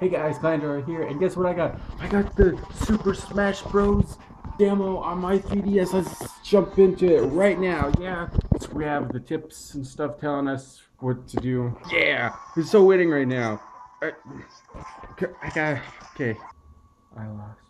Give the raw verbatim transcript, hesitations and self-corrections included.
Hey guys, Clandor here, and guess what I got? I got the Super Smash Bros demo on my three D S. Let's jump into it right now. Yeah, so we have the tips and stuff telling us what to do. Yeah, it's so winning right now. I, I got okay. I lost.